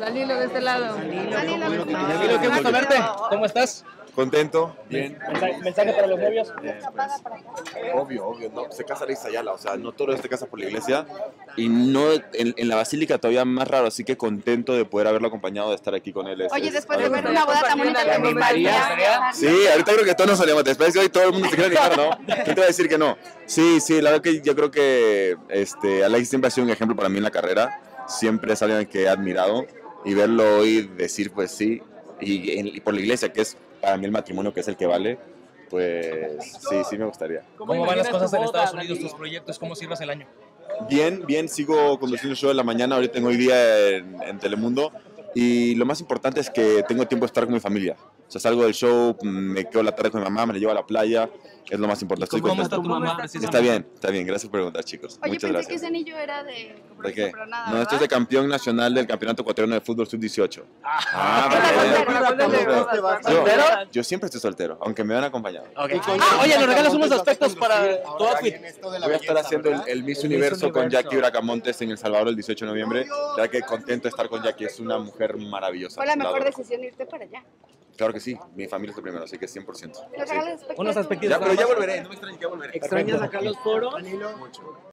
Danilo de este lado. Danilo, qué gusto verte. ¿Cómo estás? Contento, bien. ¿Mensaje para los novios? Pues, obvio, no, se casa la Isa Ayala, o sea, no todo se casa por la iglesia y no en la basílica todavía más raro, así que contento de poder haberlo acompañado, de estar aquí con él. Oye, después de ver una boda tan bonita de mi María. Sí, ahorita creo que todos nos salíamos, después de hoy todo el mundo se quiere animar, ¿no? ¿Quién te va a decir que no? Sí, la verdad que yo creo que Alex siempre ha sido un ejemplo para mí en la carrera, siempre es alguien que he admirado y verlo hoy decir pues sí, y por la iglesia que es para mí el matrimonio que es el que vale, pues sí me gustaría. ¿Cómo van las cosas en Estados Unidos, tus proyectos, cómo cierras el año? Bien, sigo conduciendo el show de la mañana, ahorita tengo hoy día en Telemundo y lo más importante es que tengo tiempo de estar con mi familia. O sea, salgo del show, me quedo la tarde con mi mamá, me la llevo a la playa, es lo más importante. ¿Cómo está tu mamá? Está bien, gracias por preguntar, chicos. Oye, muchas gracias. Oye, pensé que ese anillo era de... ¿De qué? No, esto es de campeón nacional del Campeonato Ecuatoriano de Fútbol Sub-18. Yo siempre estoy soltero, aunque me van acompañado. Okay. Oye, nos regalas unos aspectos para tu outfit. Voy a estar haciendo el Miss Universo con Jacky Bracamontes en El Salvador el 18 de noviembre, ya que contento de estar con Jacky, es una mujer maravillosa. ¿Fue la mejor decisión irte para allá? Claro que sí, mi familia es lo primero, así que 100%. Sí. Unos aspectos. Ya, pero ya volveré, no me extrañes que volveré. ¿Extrañas a Carlos Poro? Mucho.